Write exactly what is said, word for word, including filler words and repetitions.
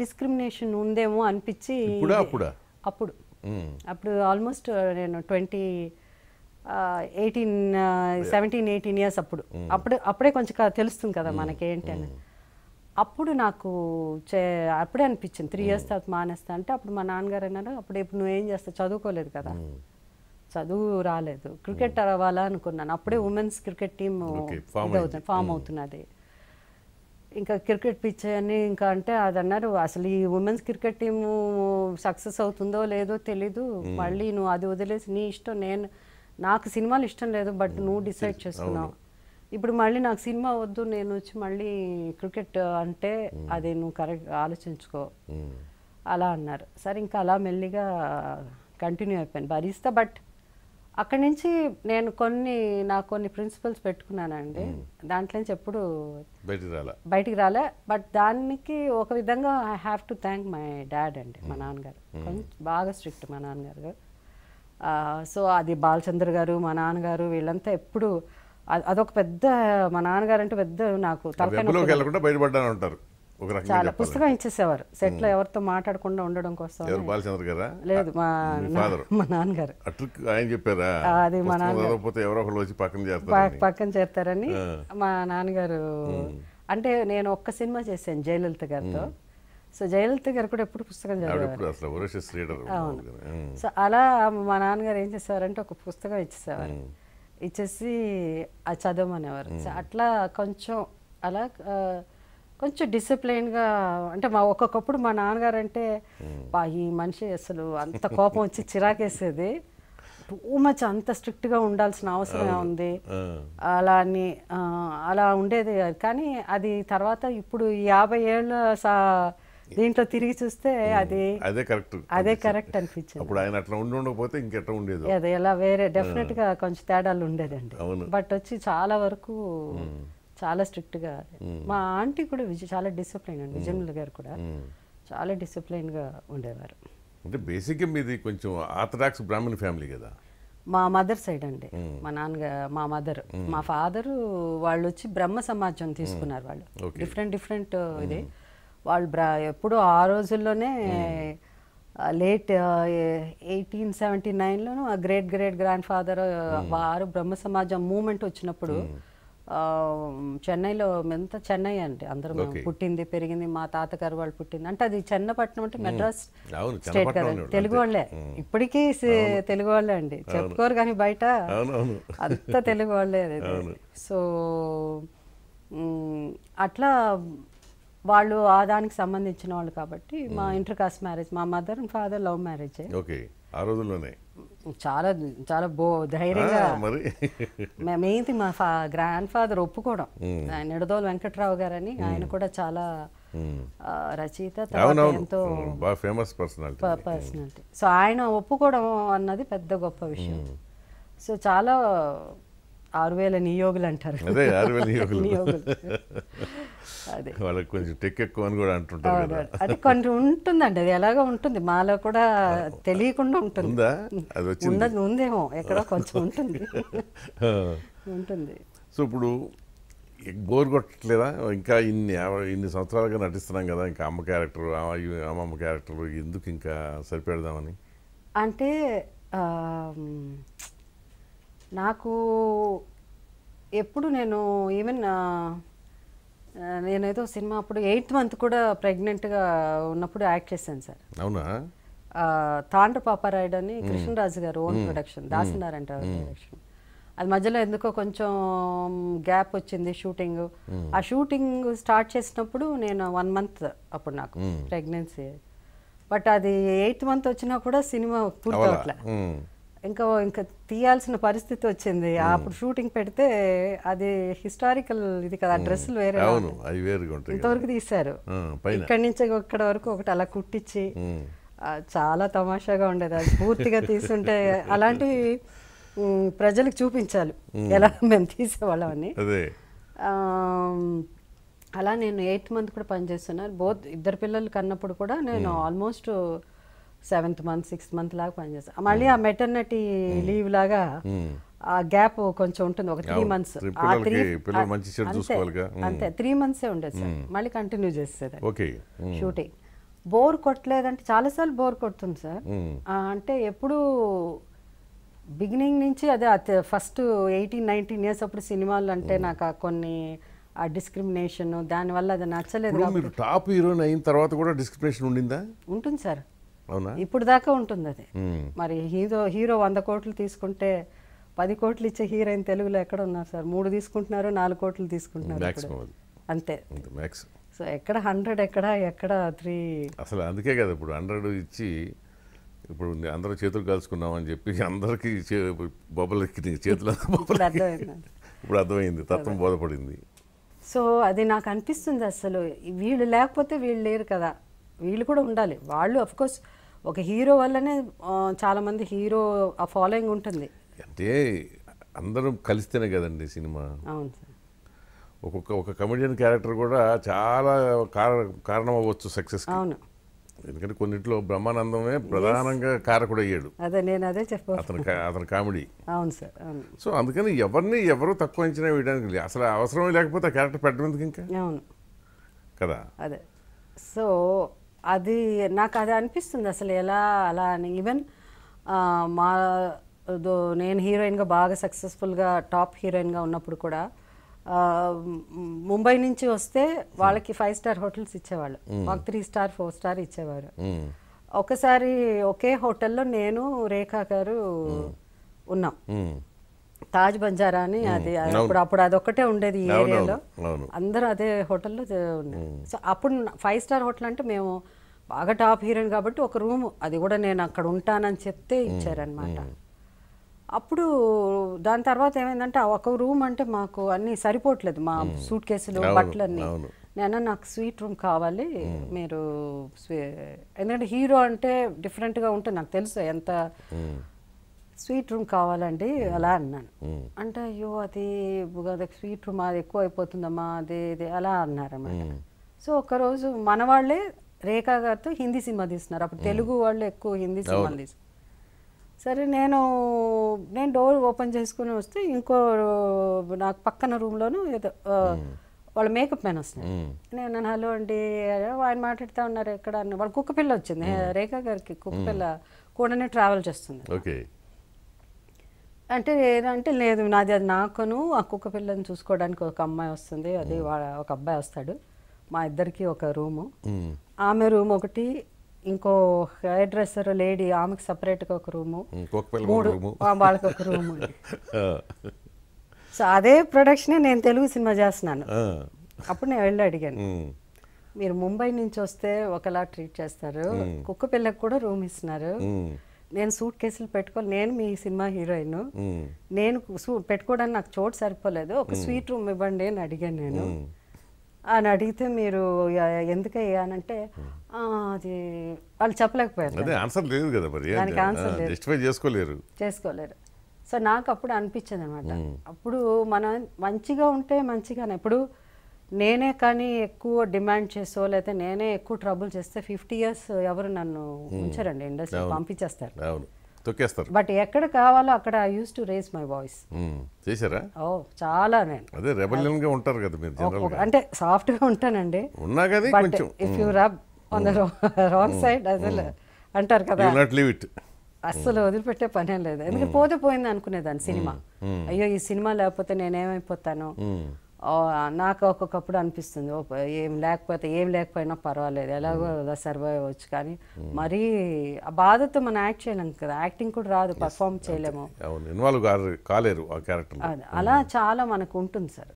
Discrimination unde mo anpichi. Appudu appudu. Appudu. Appudu almost you know twenty, uh, eighteen, uh, seventeen, eighteen years appudu. Appudu appade koncha telustundi kada manaki enti ani. Appudu naaku appude anpichindi three years tarvata manesta ante appudu ma nanagaru annaru appudu ippudu nu em chestha chadukoledu kada. చదువు రాలేదు cricket అవ్వాలా అనుకున్నాను అప్పుడే women's cricket team form అవుతున్నది ఇంకా cricket pitch అని ఇంకా అంటే అది అన్నారు అసలు ఈ ఉమెన్స్ క్రికెట్ టీమ్ సక్సెస్ అవుతుందో లేదో తెలీదు మళ్ళీ నువ్వు అది వదిలేసి నీ ఇష్టం నేను నాకు సినిమాలు ఇష్టం లేదు బట్ నువ్వు డిసైడ్ చేసుకున్నావు ఇప్పుడు మళ్ళీ నాకు సినిమా వద్దు నేను వచ్చి మళ్ళీ క్రికెట్ అంటే అది నువ్వు కరెక్ట్ ఆలోచించుకో అలా అన్నారు సరే ఇంకా అలా మెల్లిగా కంటిన్యూ అయిపోయాను బరిస్తా బట్ అక్కడి నుంచి నేను కొన్ని నా కొన్ని ప్రిన్సిపల్స్ పెట్టుకున్నానండి దాంట్లో నుంచి ఎప్పుడు బయటికి రాలే బయటికి రాలే బట్ దానికి ఒక విధంగా I have to thank my dad అండి మా నాన్నగారు కొంచెం బాగా స్ట్రిక్ట్ మా నాన్నగారు సో అది బాలచంద్ర గారు మా నాన్నగారు వీళ్ళంతా ఎప్పుడు అదొక పెద్ద మా నాన్నగారు అంటే పెద్ద నాకు తలకాయ బయటపడ్డాను అంటారు చాలా పుస్తకం ఇచ్చేసేవారు సెట్లో ఎవరితో మాట్లాడకుండా ఉండడం కోసం లేదు మా నాన్నగారు అది మా నాన్నగారు పక్కన చేస్తారని మా నాన్నగారు అంటే నేను ఒక్క సినిమా చేశాను జయలలిత గారితో సో జయలలిత గారు కూడా ఎప్పుడు పుస్తకం చదివారు సో అలా మా నాన్నగారు ఏం చేసేవారంటే ఒక పుస్తకం ఇచ్చేసేవారు ఇచ్చేసి అది చదవమనేవారు సో అట్లా కొంచెం అలా కొంచెం డిసిప్లైన్గా అంటే మా ఒక్కొక్కప్పుడు మా నాన్నగారు అంటే ఈ మనిషి అసలు అంత కోపం వచ్చి చిరాకేసేది టూ మచ్ అంత స్ట్రిక్ట్గా ఉండాల్సిన అవసరమే ఉంది అలా అని అలా ఉండేది కానీ అది తర్వాత ఇప్పుడు యాభై ఏళ్ళ సా దీంట్లో తిరిగి చూస్తే అది అదే కరెక్ట్ అదే కరెక్ట్ అనిపించింది అదే ఇలా వేరే డెఫినెట్గా కొంచెం తేడాలు ఉండేదండి బట్ వచ్చి చాలా వరకు చాలా స్ట్రిక్ట్గా మా ఆంటీ కూడా విజయ్ చాలా డిసిప్లైన్ అండి విజయమ్ల గారు కూడా చాలా డిసిప్లైన్గా ఉండేవారు అంటే బేసిక్గా మీది కొంచెం ఆర్థడాక్స్ బ్రాహ్మణ ఫ్యామిలీ కదా మా మదర్ సైడ్ అండి మా నాన్నగారు మా మదర్ మా ఫాదరు వాళ్ళు వచ్చి బ్రహ్మ సమాజం తీసుకున్నారు వాళ్ళు డిఫరెంట్ డిఫరెంట్ ఇది వాళ్ళు బ్రా ఎప్పుడు ఆ రోజుల్లోనే లేట్ ఎయిటీన్ సెవెంటీ నైన్లోనూ ఆ గ్రేట్ గ్రేట్ గ్రాండ్ ఫాదర్ వారు బ్రహ్మ సమాజం మూమెంట్ వచ్చినప్పుడు చెన్నైలో ఎంత చెన్నై అంటే అందరూ పుట్టింది పెరిగింది మా తాతగారు వాళ్ళు పుట్టింది అంటే అది చెన్నపట్నం అంటే మెడ్రాస్ స్టేట్ కదా తెలుగు వాళ్ళే ఇప్పటికీ తెలుగు వాళ్ళే అండి చెప్పుకోరు కానీ బయట అంతా తెలుగు వాళ్ళే సో అట్లా వాళ్ళు ఆ దానికి సంబంధించిన వాళ్ళు కాబట్టి మా ఇంటర్ కాస్ట్ మ్యారేజ్ మా mother and father love marriage చాలా చాలా బో ధైర్యంగా మెయిన్ది మా ఫా గ్రాండ్ ఫాదర్ ఒప్పుకోవడం ఆయన నిడదోలు వెంకట్రావు గారు అని ఆయన కూడా చాలా రచయిత ఎంతో ఫేమస్ పర్సనాలిటీ సో ఆయన ఒప్పుకోవడం అన్నది పెద్ద గొప్ప విషయం సో చాలా ఆరు వేల నియోగులు అంటారు అది కొంచెం ఉంటుందండి అది ఎలాగో ఉంటుంది మాలో కూడా తెలియకుండా ఉంటుంది ఉందేమో ఎక్కడో కొంచెం ఉంటుంది ఉంటుంది సో ఇప్పుడు బోర్ కొట్టలేదా ఇంకా ఇన్ని ఇన్ని సంవత్సరాలుగా నటిస్తున్నాం కదా ఇంకా అమ్మ క్యారెక్టర్ అమ్మమ్మ క్యారెక్టర్ ఎందుకు ఇంకా సరిపెడదామని అంటే నాకు ఎప్పుడు నేను ఈవెన్ నేనేదో సినిమా అప్పుడు ఎయిత్ మంత్ కూడా ప్రెగ్నెంట్గా ఉన్నప్పుడు యాక్ట్ చేశాను సార్ అవునా తాండ్ర పాపారాయుడు అని కృష్ణరాజు గారు ఓన్ ప్రొడక్షన్ దాసనారంట ప్రొడక్షన్ అది మధ్యలో ఎందుకో కొంచెం గ్యాప్ వచ్చింది షూటింగ్ ఆ షూటింగ్ స్టార్ట్ చేసినప్పుడు నేను వన్ మంత్ అప్పుడు నాకు ప్రెగ్నెన్సీ బట్ అది ఎయిత్ మంత్ వచ్చినా కూడా సినిమా పూర్తి అట్లా ఇంకా ఇంకా తీయాల్సిన పరిస్థితి వచ్చింది అప్పుడు షూటింగ్ పెడితే అది హిస్టారికల్ ఇది కదా డ్రెస్సులు వేరే ఇంతవరకు తీశారు ఇక్కడి నుంచి ఇక్కడ వరకు ఒకటి అలా కుట్టించి చాలా తమాషాగా ఉండేది అది పూర్తిగా తీసుంటే అలాంటివి ప్రజలకు చూపించాలి ఎలా మేము తీసేవాళ్ళమని అలా నేను ఎయిత్ మంత్ కూడా పనిచేస్తున్నాను బోత్ ఇద్దరు పిల్లలు కన్నప్పుడు కూడా నేను almost seventh month sixth month లాగా పనిచేస్తాను మళ్ళీ ఆ మెటర్నిటీ లీవ్ లాగా ఆ గ్యాప్ కొంచెం ఉంటుంది ఒక త్రీ మంత్స్ అంతే త్రీ మంత్సే ఉండేది సార్ మళ్ళీ కంటిన్యూ చేసేది షూటింగ్ బోర్ కొట్టలేదంటే చాలాసార్లు బోర్ కొడుతుంది సార్. అంటే ఎప్పుడు బిగినింగ్ నుంచి అదే ఫస్ట్ ఎయిటీన్ నైన్టీన్ ఇయర్స్ అప్పుడు సినిమాలు అంటే నాకు కొన్ని ఆ డిస్క్రిమినేషన్ దానివల్ల అది నచ్చలేదు. టాప్ హీరోయిన్ అయిన తర్వాత కూడా డిస్క్రిమినేషన్ ఉండిందా? ఉంటుంది సార్, ఇప్పుడు దాకా ఉంటుంది అది. మరి హీరో హీరో వంద కోట్లు తీసుకుంటే పది కోట్లు ఇచ్చే హీరోయిన్ తెలుగులో ఎక్కడ ఉన్నారు సార్? మూడు తీసుకుంటున్నారు, నాలుగు కోట్లు తీసుకుంటున్నారు, అంతే. సో ఎక్కడ హండ్రెడ్, ఎక్కడ ఎక్కడ త్రీ అసలు. అందుకే కదా ఇప్పుడు హండ్రెడ్ ఇచ్చి ఇప్పుడు అందరూ చేతులు కలుసుకున్నాం అని చెప్పి అందరికీ బొబ్బలకి చేతులు ఇప్పుడు అర్థమైంది, తత్వం బోధపడింది. సో అది నాకు అనిపిస్తుంది అసలు వీళ్ళు లేకపోతే వీళ్ళు లేరు కదా, వీళ్ళు కూడా ఉండాలి. వాళ్ళు అఫ్కోర్స్ ఒక హీరో వల్లనే చాలామంది హీరో ఆ ఫాలోయింగ్ ఉంటుంది అంటే అందరూ కలిస్తేనే కదండి సినిమా. అవును సార్. ఒక్కొక్క ఒక కమెడియన్ క్యారెక్టర్ కూడా చాలా కారణం అవ్వచ్చు సక్సెస్. అవును, ఎందుకంటే కొన్నింటిలో బ్రహ్మానందమే ప్రధానంగా కారకుడు అయ్యాడు. అదే నేను అదే చెప్పాను, అతను అతను కామెడీ. అవును సార్. సో అందుకని ఎవరిని ఎవరు తక్కువ అంచనా వేయడానికి అసలు అవసరం లేకపోతే ఆ క్యారెక్టర్ పెట్టడానికి ఇంకా. అవును కదా, అదే. సో అది నాకు అది అనిపిస్తుంది అసలు ఎలా అలా అని. ఈవెన్ మా నేను హీరోయిన్గా బాగా సక్సెస్ఫుల్గా టాప్ హీరోయిన్గా ఉన్నప్పుడు కూడా ముంబై నుంచి వస్తే వాళ్ళకి ఫైవ్ స్టార్ హోటల్స్ ఇచ్చేవాళ్ళు, మాకు త్రీ స్టార్ ఫోర్ స్టార్ ఇచ్చేవారు. ఒకసారి ఒకే హోటల్లో నేను రేఖా గారు ఉన్నాం, తాజ్ బంజారా అని. అది అప్పుడు అప్పుడు అదొక్కటే ఉండేది ఈ ఏరియాలో, అందరూ అదే హోటల్లో ఉన్నాయి. సో అప్పుడు ఫైవ్ స్టార్ హోటల్ అంటే మేము బాగా టాప్ హీరోయిన్ కాబట్టి ఒక రూమ్, అది కూడా నేను అక్కడ ఉంటానని చెప్తే ఇచ్చారనమాట. అప్పుడు దాని తర్వాత ఏమైందంటే ఒక రూమ్ అంటే మాకు అన్నీ సరిపోవట్లేదు, మా సూట్ కేసులు బట్టలు అన్నీ. నేను నాకు స్వీట్ రూమ్ కావాలి మీరు, ఎందుకంటే హీరో అంటే డిఫరెంట్గా ఉంటుంది నాకు తెలుసు ఎంత. స్వీట్ రూమ్ కావాలండి అలా అన్నాను. అంటే అయ్యో అది స్వీట్ రూమ్ అది ఎక్కువ అయిపోతుందమ్మా అదే ఇది అలా అన్నారన్నమాట. సో ఒకరోజు మన వాళ్ళే రేఖా గారితో హిందీ సినిమా తీస్తున్నారు, అప్పుడు తెలుగు వాళ్ళు ఎక్కువ హిందీ సినిమాలు తీస్తున్నారు. సరే నేను నేను డోర్ ఓపెన్ చేసుకుని వస్తే ఇంకో నాకు పక్కన రూమ్లోనూ ఏదో వాళ్ళ మేకప్ మ్యాన్ వస్తున్నాడు. నేను హలో అండి ఆయన మాట్లాడుతూ ఉన్నారు ఎక్కడ అన్న, వాళ్ళ కుక్క పిల్ల వచ్చింది రేఖా గారికి, కుక్క పిల్ల కూడానే ట్రావెల్ చేస్తుంది. అంటే ఏదంటే లేదు నాది అది నాకును ఆ కుక్క పిల్లని చూసుకోవడానికి ఒక అమ్మాయి వస్తుంది, అది ఒక అబ్బాయి వస్తాడు, మా ఇద్దరికి ఒక రూము, ఆమె రూమ్ ఒకటి, ఇంకో హెయిర్ డ్రెస్సర్ లేడీ ఆమెకి సపరేట్గా ఒక రూము, మూడు వాళ్ళకి ఒక రూము. సో అదే ప్రొడక్షనే నేను తెలుగు సినిమా చేస్తున్నాను. అప్పుడు నేను వెళ్ళి అడిగాను, మీరు ముంబై నుంచి వస్తే ఒకలా ట్రీట్ చేస్తారు, కుక్క పిల్లకి కూడా రూమ్ ఇస్తున్నారు, నేను సూట్ కేసులు పెట్టుకోవాలి, నేను మీ సినిమా హీరోయిన్, నేను సూట్ పెట్టుకోవడానికి నాకు చోటు సరిపోలేదు, ఒక స్వీట్ రూమ్ ఇవ్వండి అని అడిగాను నేను. అని అడిగితే మీరు ఎందుకు అయ్యానంటే అది వాళ్ళు చెప్పలేకపోయారు, ఆన్సర్ లేదు కదా మరి, దానికి ఆన్సర్ లేదు, చేసుకోలేరు చేసుకోలేరు సో నాకు అప్పుడు అనిపించింది అనమాట. అప్పుడు మనం మంచిగా ఉంటే మంచిగానే, ఇప్పుడు నేనే కానీ ఎక్కువ డిమాండ్ చేసో లేకపోతే నేనే ఎక్కువ ట్రబుల్ చేస్తే ఫిఫ్టీ ఇయర్స్ ఎవరు నన్ను ఉంచారండి, ఇండస్ట్రీ పంపించేస్తారు, తొక్కేస్తారు. బట్ ఎక్కడ కావాలో అక్కడ I use to raise my voice. చేశారా? ఓ చాలా. నేను అదే రెబెలియన్ గా ఉంటారు కదా మీరు జనరల్ గా, అంటే సాఫ్ట్ గా ఉంటానండి, ఉన్నా గానీ కొంచెం if you rub on the wrong side అసలు అంటారు కదా, యు నాట్ లీవ్ ఇట్, అస్సలు వదిలిపెట్టే పనేం లేదు. ఎందుకంటే పోతే పోయింది అనుకునేదాన్ని సినిమా, అయ్యో ఈ సినిమా లేకపోతే నేనేమైపోతాను నాకు ఒక్కొక్కప్పుడు అనిపిస్తుంది. ఏం లేకపోతే ఏం లేకపోయినా పర్వాలేదు, ఎలాగో సర్వైవ్ అవ్వచ్చు, కానీ మరీ ఆ బాధతో మనం యాక్ట్ చేయలేం కదా, యాక్టింగ్ కూడా రాదు, పర్ఫామ్ చేయలేము, అలా చాలా మనకు ఉంటుంది సార్.